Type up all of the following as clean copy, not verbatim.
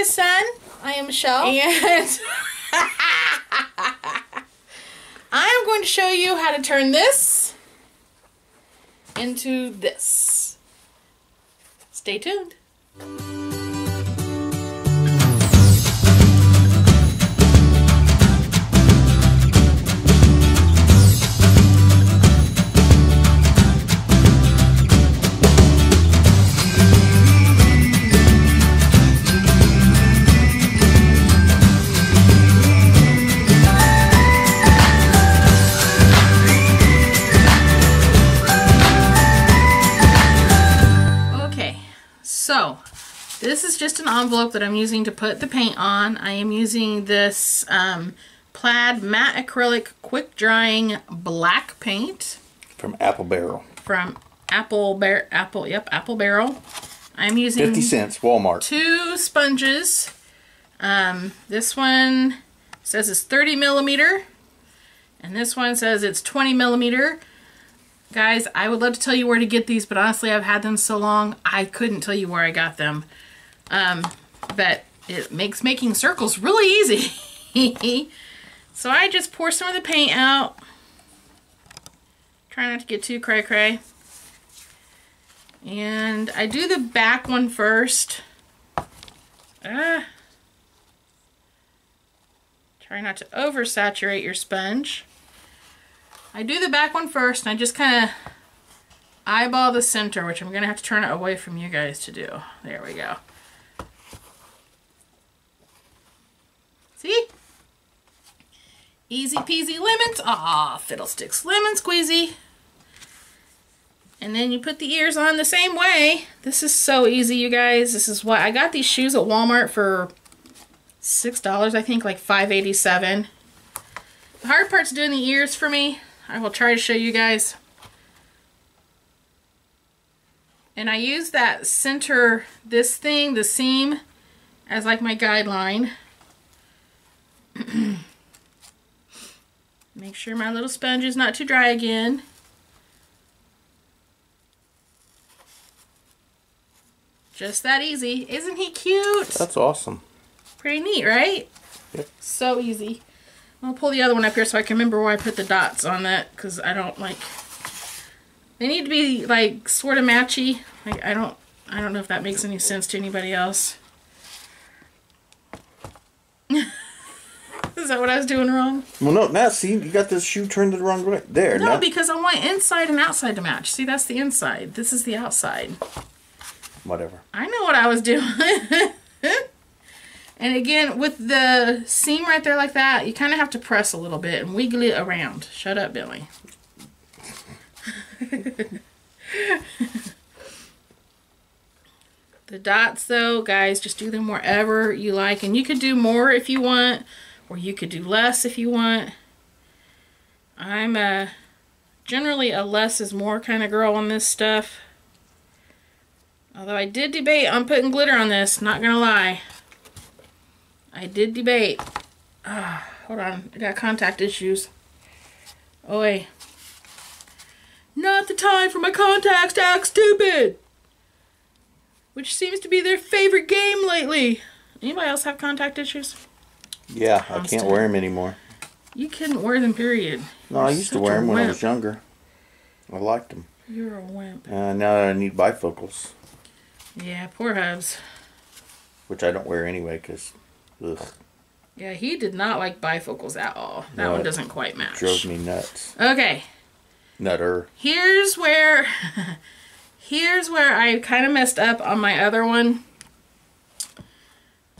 is Sun. I am Michelle. And I'm going to show you how to turn this into this. Stay tuned. This is just an envelope that I'm using to put the paint on. I am using this plaid matte acrylic quick drying black paint from Apple Barrel. Apple Barrel. I'm using 50 cents Walmart. Two sponges. This one says it's 30 mm, and this one says it's 20 mm. Guys, I would love to tell you where to get these, but honestly, I've had them so long I couldn't tell you where I got them. But it makes making circles really easy. So I just pour some of the paint out. Try not to get too cray-cray. And I do the back one first. Try not to oversaturate your sponge. I do the back one first, and I just kind of eyeball the center, which I'm going to have to turn it away from you guys to do. There we go. See? Easy peasy lemons. Aw, fiddlesticks, lemon squeezy. And then you put the ears on the same way. This is so easy, you guys. This is why I got these shoes at Walmart for $6, I think, like $5.87. The hard part's doing the ears for me. I will try to show you guys. And I use that center, this thing, the seam, as like my guideline. Make sure my little sponge is not too dry again. Just that easy. Isn't he cute? That's awesome. Pretty neat, right? Yep. So easy. I'll pull the other one up here so I can remember where I put the dots on that, because I don't like... They need to be like sort of matchy. Like I don't know if that makes any sense to anybody else. Is that what I was doing wrong? Well, no. Now see, you got this shoe turned the wrong way. There. No, now. Because I want inside and outside to match. See, that's the inside. This is the outside. Whatever. I know what I was doing. And again, with the seam right there like that, you kind of have to press a little bit and wiggle it around. Shut up, Billy. The dots, though, guys, just do them wherever you like. And you could do more if you want, or you could do less if you want. I'm generally a less is more kind of girl on this stuff. Although I did debate on putting glitter on this, not going to lie. I did debate. Hold on. I got contact issues. Oh, wait. Not the time for my contacts to act stupid. Which seems to be their favorite game lately. Anybody else have contact issues? Yeah, I can't wear them anymore. You couldn't wear them, period. No, I used to wear them when I was younger. I liked them. You're a wimp. Now that I need bifocals. Yeah, poor Hubs. Which I don't wear anyway, because... Ugh. Yeah, he did not like bifocals at all. That one doesn't quite match. Drove me nuts. Okay. Nutter. Here's where I kind of messed up on my other one.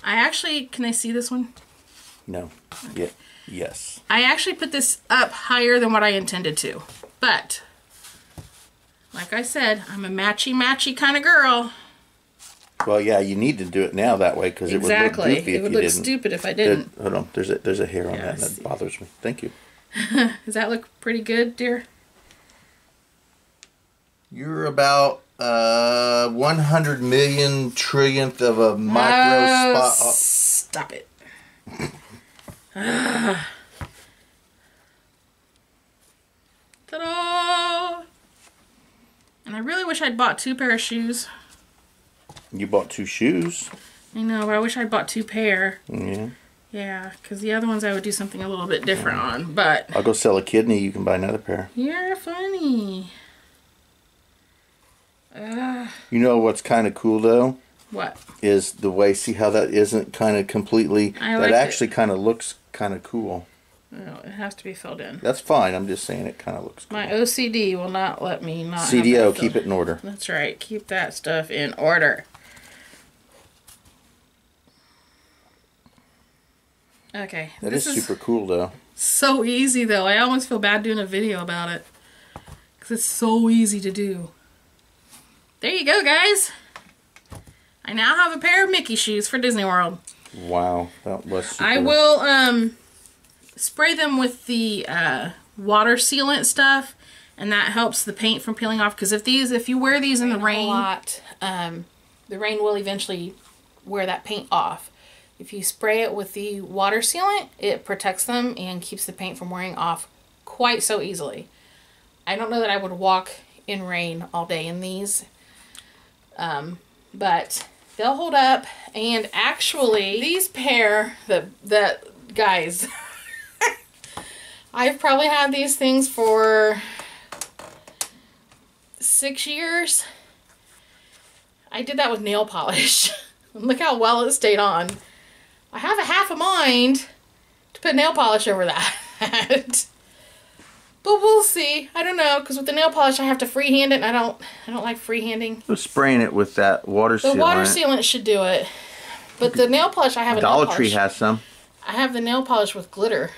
I actually, can I see this one? No. Okay. Yeah. Yes. I actually put this up higher than what I intended to. But like I said, I'm a matchy kind of girl. Well, yeah, you need to do it now that way, because exactly. It would look goofy if you didn't. It would look stupid if I didn't. Hold on, there's a hair on that, and that bothers me. Thank you. Does that look pretty good, dear? You're about 100 million trillionth of a micro spot. Oh. Stop it. Ta-da! And I really wish I'd bought two pairs of shoes. You bought two shoes. I know, but I wish I bought two pair. Yeah. Yeah, because the other ones I would do something a little bit different on, but... I'll go sell a kidney, you can buy another pair. You're funny. You know what's kind of cool, though? What? Is the way, see how that isn't kind of completely... That actually kind of looks kind of cool. No, it has to be filled in. That's fine, I'm just saying it kind of looks cool. My OCD will not let me not... CDO, keep it in order. That's right, keep that stuff in order. Okay. That is super cool, though. So easy, though. I almost feel bad doing a video about it. Because it's so easy to do. There you go, guys. I now have a pair of Mickey shoes for Disney World. Wow. That was super. I will spray them with the water sealant stuff. And that helps the paint from peeling off. Because if you wear these in the rain a lot, the rain will eventually wear that paint off. If you spray it with the water sealant, it protects them and keeps the paint from wearing off quite so easily. I don't know that I would walk in rain all day in these, but they'll hold up. And actually, these pair, guys, I've probably had these things for 6 years. I did that with nail polish. Look how well it stayed on. I have a half a mind to put nail polish over that. But we'll see. I don't know, because with the nail polish I have to freehand it, and I don't like freehanding. So spraying it with that water sealant. The water sealant should do it. But the nail polish, I have a Dollar Tree has some. I have the nail polish with glitter.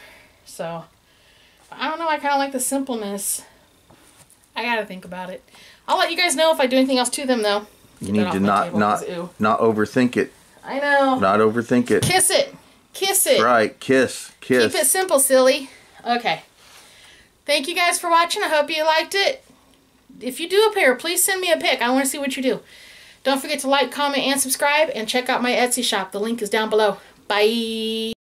So I don't know, I kinda like the simpleness. I gotta think about it. I'll let you guys know if I do anything else to them though. You need to not overthink it. I know. Not overthink it. Kiss it. Kiss it. Right. Kiss. Kiss. Keep it simple, silly. Okay. Thank you guys for watching. I hope you liked it. If you do a pair, please send me a pic. I want to see what you do. Don't forget to like, comment, and subscribe. And check out my Etsy shop. The link is down below. Bye.